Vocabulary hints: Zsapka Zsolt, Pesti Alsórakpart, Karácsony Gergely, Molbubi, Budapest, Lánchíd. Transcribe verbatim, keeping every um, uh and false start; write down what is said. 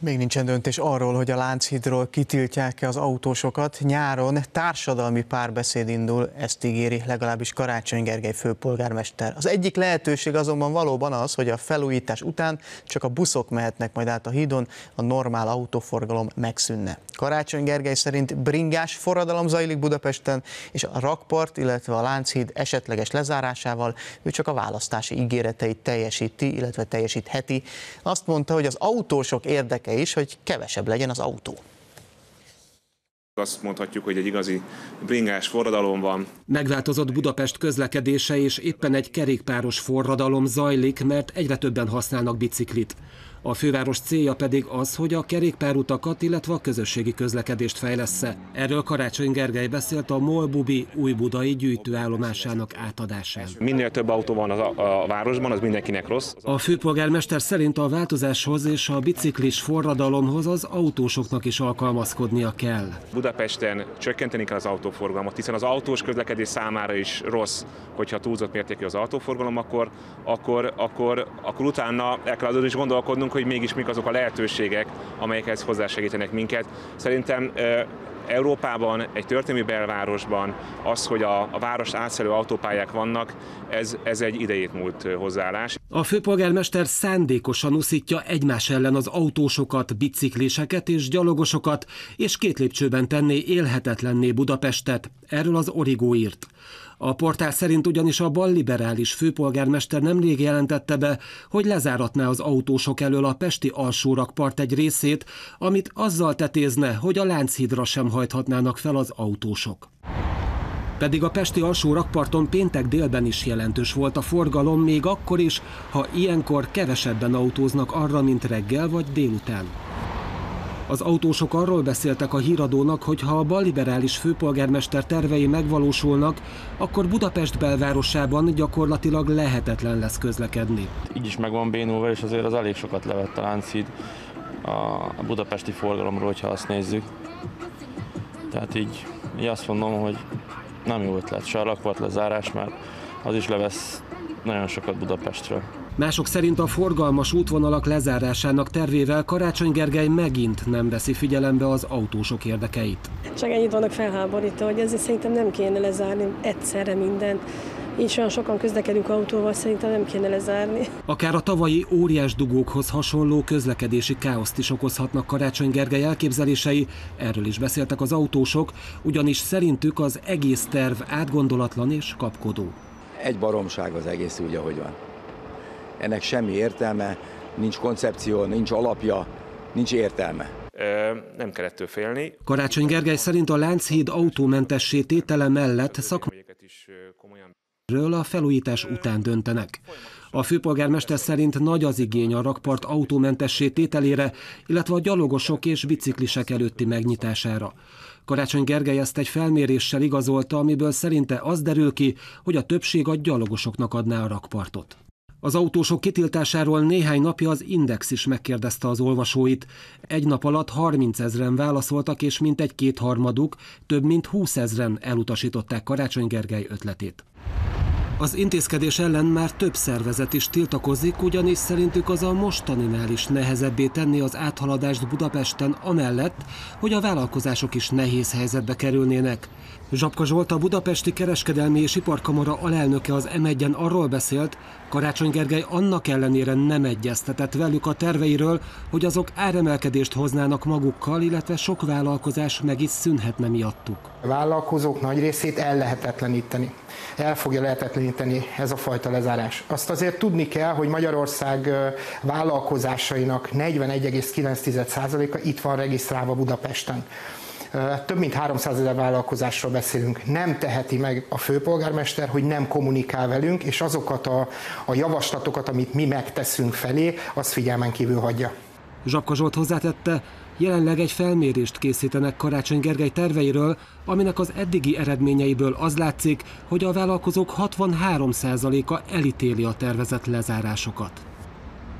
Még nincsen döntés arról, hogy a Lánchídról kitiltják-e az autósokat. Nyáron társadalmi párbeszéd indul, ezt ígéri legalábbis Karácsony Gergely főpolgármester. Az egyik lehetőség azonban valóban az, hogy a felújítás után csak a buszok mehetnek majd át a hídon, a normál autóforgalom megszűnne. Karácsony Gergely szerint bringás forradalom zajlik Budapesten, és a rakpart, illetve a Lánchíd esetleges lezárásával ő csak a választási ígéreteit teljesíti, illetve teljesítheti. Azt mondta, hogy az autósok érdeke is, hogy kevesebb legyen az autó. Azt mondhatjuk, hogy egy igazi bringás forradalom van. Megváltozott Budapest közlekedése, és éppen egy kerékpáros forradalom zajlik, mert egyre többen használnak biciklit. A főváros célja pedig az, hogy a kerékpárutakat, illetve a közösségi közlekedést fejlessze. Erről Karácsony Gergely beszélt a Molbubi újbudai gyűjtőállomásának átadásán. Minél több autó van a városban, az mindenkinek rossz. A főpolgármester szerint a változáshoz és a biciklis forradalomhoz az autósoknak is alkalmazkodnia kell. Budapesten csökkenteni kell az autóforgalmat, hiszen az autós közlekedés számára is rossz, hogyha túlzott mértékű az autóforgalom, akkor, akkor, akkor, akkor utána el kell azon is gondolkodnunk, hogy mégis mik azok a lehetőségek, amelyekhez hozzásegítenek minket. Szerintem e, Európában, egy történelmi belvárosban az, hogy a, a város átszelő autópályák vannak, ez, ez egy idejét múlt hozzáállás. A főpolgármester szándékosan uszítja egymás ellen az autósokat, bicikliseket és gyalogosokat, és két lépcsőben tenné élhetetlenné Budapestet. Erről az Origó írt. A portál szerint ugyanis a balliberális főpolgármester nemrég jelentette be, hogy lezáratná az autósok elől a Pesti Alsórakpart egy részét, amit azzal tetézne, hogy a Lánchídra sem hajthatnának fel az autósok. Pedig a Pesti Alsórakparton péntek délben is jelentős volt a forgalom, még akkor is, ha ilyenkor kevesebben autóznak arra, mint reggel vagy délután. Az autósok arról beszéltek a híradónak, hogy ha a balliberális főpolgármester tervei megvalósulnak, akkor Budapest belvárosában gyakorlatilag lehetetlen lesz közlekedni. Így is meg van bénulva, és azért az elég sokat levett a Lánchíd a budapesti forgalomról, hogyha azt nézzük. Tehát így, így azt mondom, hogy nem jó ötlet se a rakpart lezárás, mert az is levesz nagyon sokat Budapestről. Mások szerint a forgalmas útvonalak lezárásának tervével Karácsony Gergely megint nem veszi figyelembe az autósok érdekeit. Csak ennyit vannak felháborítva, hogy ezért szerintem nem kéne lezárni egyszerre mindent. És olyan sokan közlekedünk autóval, szerintem nem kéne lezárni. Akár a tavalyi óriás dugókhoz hasonló közlekedési káoszt is okozhatnak Karácsony Gergely elképzelései, erről is beszéltek az autósok, ugyanis szerintük az egész terv átgondolatlan és kapkodó. Egy baromság az egész úgy, ahogy van. Ennek semmi értelme, nincs koncepció, nincs alapja, nincs értelme. Nem kell ettől félni. Karácsony Gergely szerint a Lánchíd autómentessé tétele mellett szakmáról a felújítás után döntenek. A főpolgármester szerint nagy az igény a rakpart autómentessé tételére, illetve a gyalogosok és biciklisek előtti megnyitására. Karácsony Gergely ezt egy felméréssel igazolta, amiből szerinte az derül ki, hogy a többség a gyalogosoknak adná a rakpartot. Az autósok kitiltásáról néhány napja az Index is megkérdezte az olvasóit. Egy nap alatt harmincezren válaszoltak, és mintegy kétharmaduk, több mint húszezren elutasították Karácsony Gergely ötletét. Az intézkedés ellen már több szervezet is tiltakozik, ugyanis szerintük az a mostaninál is nehezebbé tenni az áthaladást Budapesten, amellett, hogy a vállalkozások is nehéz helyzetbe kerülnének. Zsapka Zsolt, a Budapesti Kereskedelmi és Iparkamara alelnöke az em egyen arról beszélt, Karácsony Gergely annak ellenére nem egyeztetett velük a terveiről, hogy azok áremelkedést hoznának magukkal, illetve sok vállalkozás meg is szűnhetne miattuk. A vállalkozók nagy részét el lehetetleníteni. El fogja lehetetleníteni ez a fajta lezárás. Azt azért tudni kell, hogy Magyarország vállalkozásainak negyvenegy egész kilenc százaléka itt van regisztrálva Budapesten. Több mint háromszázezer vállalkozásról beszélünk. Nem teheti meg a főpolgármester, hogy nem kommunikál velünk, és azokat a, a javaslatokat, amit mi megteszünk felé, az figyelmen kívül hagyja. Zsapka Zsolt hozzátette, jelenleg egy felmérést készítenek Karácsony Gergely terveiről, aminek az eddigi eredményeiből az látszik, hogy a vállalkozók hatvanhárom százaléka elítéli a tervezett lezárásokat.